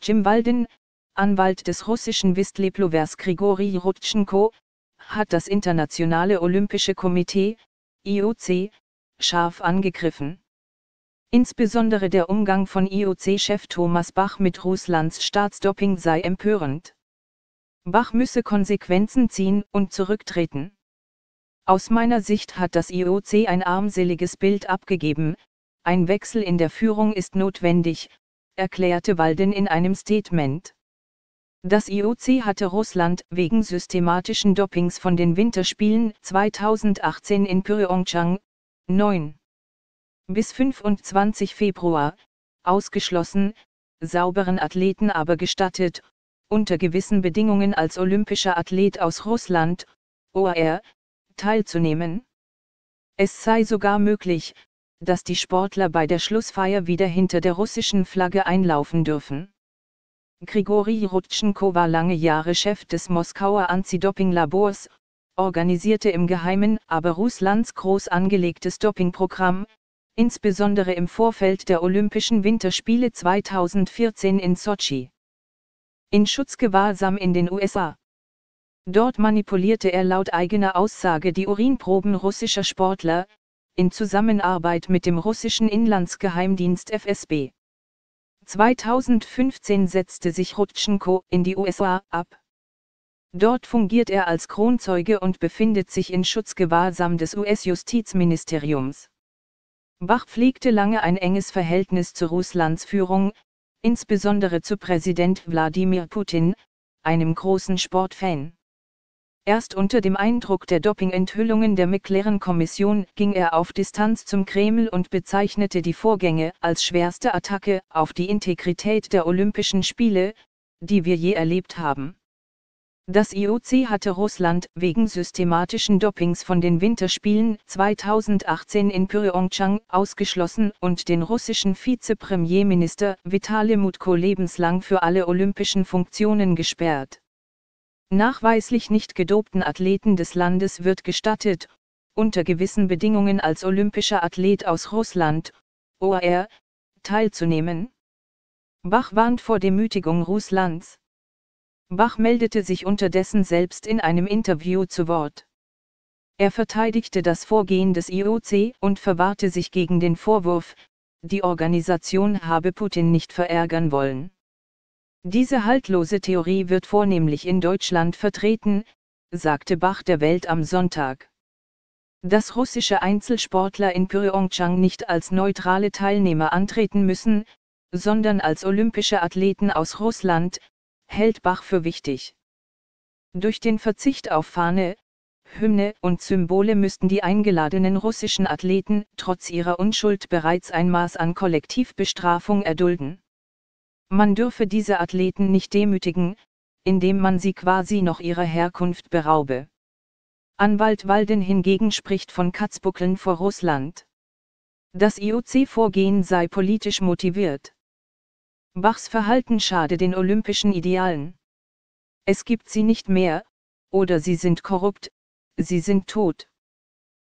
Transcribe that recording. Jim Walden, Anwalt des russischen Whistleblowers Grigori Rodtschenkow, hat das Internationale Olympische Komitee, IOC, scharf angegriffen. Insbesondere der Umgang von IOC-Chef Thomas Bach mit Russlands Staatsdoping sei empörend. Bach müsse Konsequenzen ziehen und zurücktreten. Aus meiner Sicht hat das IOC ein armseliges Bild abgegeben, ein Wechsel in der Führung ist notwendig, erklärte Walden in einem Statement. Das IOC hatte Russland wegen systematischen Dopings von den Winterspielen 2018 in Pyeongchang, 9. bis 25 Februar, ausgeschlossen, sauberen Athleten aber gestattet, unter gewissen Bedingungen als olympischer Athlet aus Russland, OAR, teilzunehmen. Es sei sogar möglich, dass die Sportler bei der Schlussfeier wieder hinter der russischen Flagge einlaufen dürfen. Grigori Rodtschenkow war lange Jahre Chef des Moskauer Anti-Doping-Labors, organisierte im Geheimen aber Russlands groß angelegtes Dopingprogramm, insbesondere im Vorfeld der Olympischen Winterspiele 2014 in Sotschi. In Schutzgewahrsam in den USA. Dort manipulierte er laut eigener Aussage die Urinproben russischer Sportler, in Zusammenarbeit mit dem russischen Inlandsgeheimdienst FSB. 2015 setzte sich Rodtschenkow in die USA ab. Dort fungiert er als Kronzeuge und befindet sich in Schutzgewahrsam des US-Justizministeriums. Bach pflegte lange ein enges Verhältnis zu Russlands Führung, insbesondere zu Präsident Wladimir Putin, einem großen Sportfan. Erst unter dem Eindruck der Doping-Enthüllungen der McLaren-Kommission ging er auf Distanz zum Kreml und bezeichnete die Vorgänge als schwerste Attacke auf die Integrität der Olympischen Spiele, die wir je erlebt haben. Das IOC hatte Russland wegen systematischen Dopings von den Winterspielen 2018 in Pyeongchang ausgeschlossen und den russischen Vizepremierminister Vitali Mutko lebenslang für alle olympischen Funktionen gesperrt. Nachweislich nicht gedopten Athleten des Landes wird gestattet, unter gewissen Bedingungen als olympischer Athlet aus Russland, OAR, teilzunehmen. Bach warnt vor Demütigung Russlands. Bach meldete sich unterdessen selbst in einem Interview zu Wort. Er verteidigte das Vorgehen des IOC und verwahrte sich gegen den Vorwurf, die Organisation habe Putin nicht verärgern wollen. Diese haltlose Theorie wird vornehmlich in Deutschland vertreten, sagte Bach der Welt am Sonntag. Dass russische Einzelsportler in Pyeongchang nicht als neutrale Teilnehmer antreten müssen, sondern als olympische Athleten aus Russland, hält Bach für wichtig. Durch den Verzicht auf Fahne, Hymne und Symbole müssten die eingeladenen russischen Athleten trotz ihrer Unschuld bereits ein Maß an Kollektivbestrafung erdulden. Man dürfe diese Athleten nicht demütigen, indem man sie quasi noch ihrer Herkunft beraube. Anwalt Walden hingegen spricht von Katzbuckeln vor Russland. Das IOC-Vorgehen sei politisch motiviert. Bachs Verhalten schade den olympischen Idealen. Es gibt sie nicht mehr, oder sie sind korrupt, sie sind tot.